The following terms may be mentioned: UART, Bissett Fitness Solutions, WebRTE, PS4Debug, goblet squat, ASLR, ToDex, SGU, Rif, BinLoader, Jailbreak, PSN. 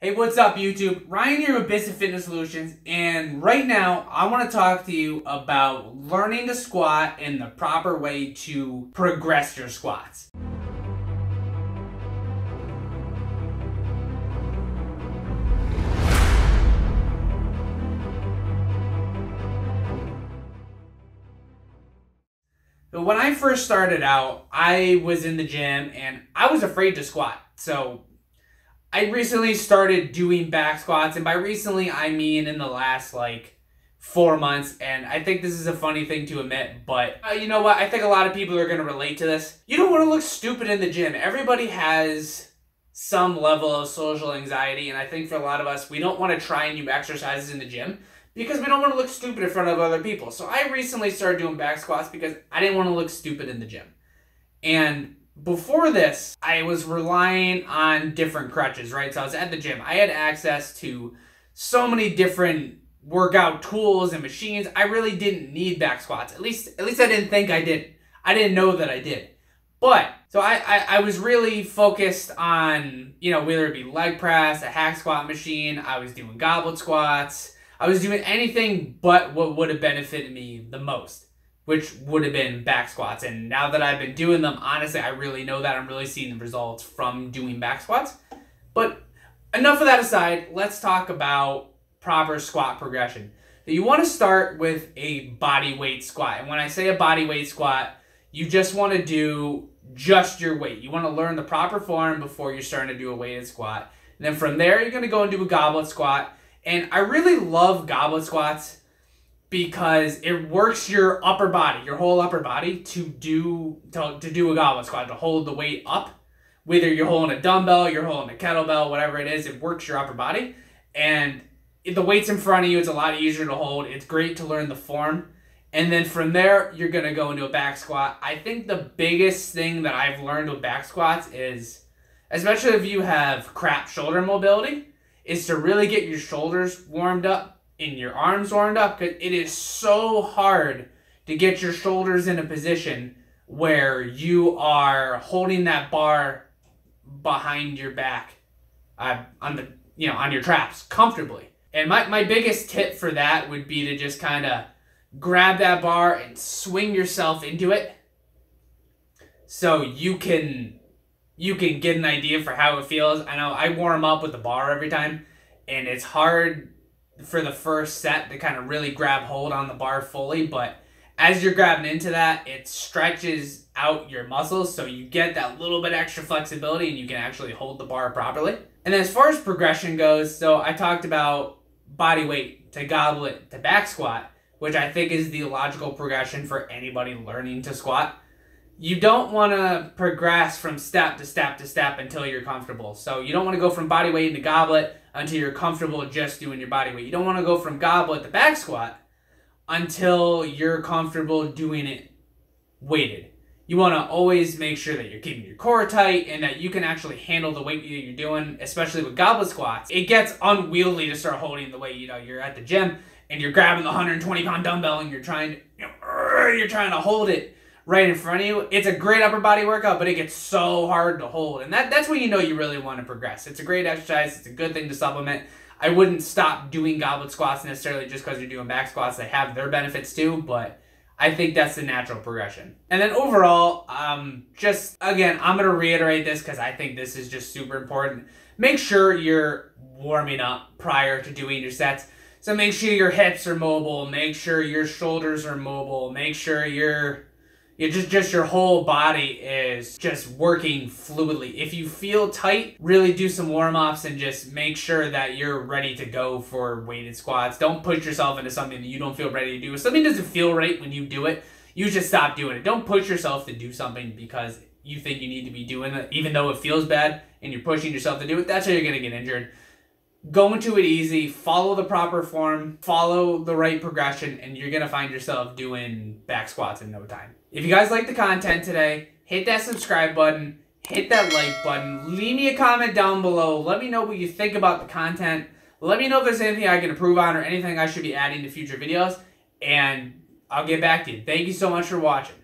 Hey, what's up YouTube? Ryan here with Bissett Fitness Solutions, and right now I want to talk to you about learning to squat and the proper way to progress your squats. But when I first started out, I was in the gym and I was afraid to squat. So I recently started doing back squats, and by recently I mean in the last like 4 months, and I think this is a funny thing to admit, but you know what, I think a lot of people are going to relate to this. You don't want to look stupid in the gym. Everybody has some level of social anxiety, and I think for a lot of us, we don't want to try new exercises in the gym because we don't want to look stupid in front of other people. So I recently started doing back squats because I didn't want to look stupid in the gym. And before this, I was relying on different crutches, right? So I was at the gym. I had access to so many different workout tools and machines. I really didn't need back squats. At least I didn't think I did. I didn't know that I did. But, so I was really focused on, you know, whether it be leg press, a hack squat machine, I was doing goblet squats. I was doing anything but what would have benefited me the most, which would have been back squats. And now that I've been doing them, honestly, I really know that I'm really seeing the results from doing back squats. But enough of that aside, let's talk about proper squat progression. So you want to start with a body weight squat. And when I say a body weight squat, you just want to do just your weight. You want to learn the proper form before you're starting to do a weighted squat. And then from there, you're going to go and do a goblet squat. And I really love goblet squats because it works your upper body, your whole upper body, to do a goblet squat, to hold the weight up. Whether you're holding a dumbbell, you're holding a kettlebell, whatever it is, it works your upper body. And if the weight's in front of you, it's a lot easier to hold. It's great to learn the form. And then from there, you're going to go into a back squat. I think the biggest thing that I've learned with back squats is, especially if you have crap shoulder mobility, is to really get your shoulders warmed up and your arms warmed up, because it is so hard to get your shoulders in a position where you are holding that bar behind your back on your traps comfortably. And my biggest tip for that would be to just kind of grab that bar and swing yourself into it, so you can get an idea for how it feels. I know I warm up with the bar every time, and it's hard for the first set to kind of really grab hold on the bar fully, but as you're grabbing into that, it stretches out your muscles, so you get that little bit extra flexibility and you can actually hold the bar properly. And as far as progression goes, so I talked about body weight to goblet to back squat, which I think is the logical progression for anybody learning to squat. You don't want to progress from step to step to step until you're comfortable. So you don't want to go from body weight into goblet until you're comfortable just doing your body weight. You don't want to go from goblet to back squat until you're comfortable doing it weighted. You want to always make sure that you're keeping your core tight and that you can actually handle the weight that you're doing, especially with goblet squats. It gets unwieldy to start holding the weight. You know, you're at the gym and you're grabbing the 120-pound dumbbell and you're trying to hold it right in front of you. It's a great upper body workout, but it gets so hard to hold. And that's when you know you really want to progress. It's a great exercise. It's a good thing to supplement. I wouldn't stop doing goblet squats necessarily just because you're doing back squats. They have their benefits too, but I think that's the natural progression. And then overall, I'm going to reiterate this because I think this is just super important. Make sure you're warming up prior to doing your sets. So make sure your hips are mobile. Make sure your shoulders are mobile. Make sure just your whole body is just working fluidly. If you feel tight, really do some warm-ups and just make sure that you're ready to go for weighted squats. Don't push yourself into something that you don't feel ready to do. If something doesn't feel right when you do it, you just stop doing it. Don't push yourself to do something because you think you need to be doing it, even though it feels bad and you're pushing yourself to do it. That's how you're going to get injured. Go into it easy, follow the proper form, follow the right progression, and you're going to find yourself doing back squats in no time. If you guys like the content today, hit that subscribe button, hit that like button, leave me a comment down below, let me know what you think about the content, let me know if there's anything I can improve on or anything I should be adding to future videos, and I'll get back to you. Thank you so much for watching.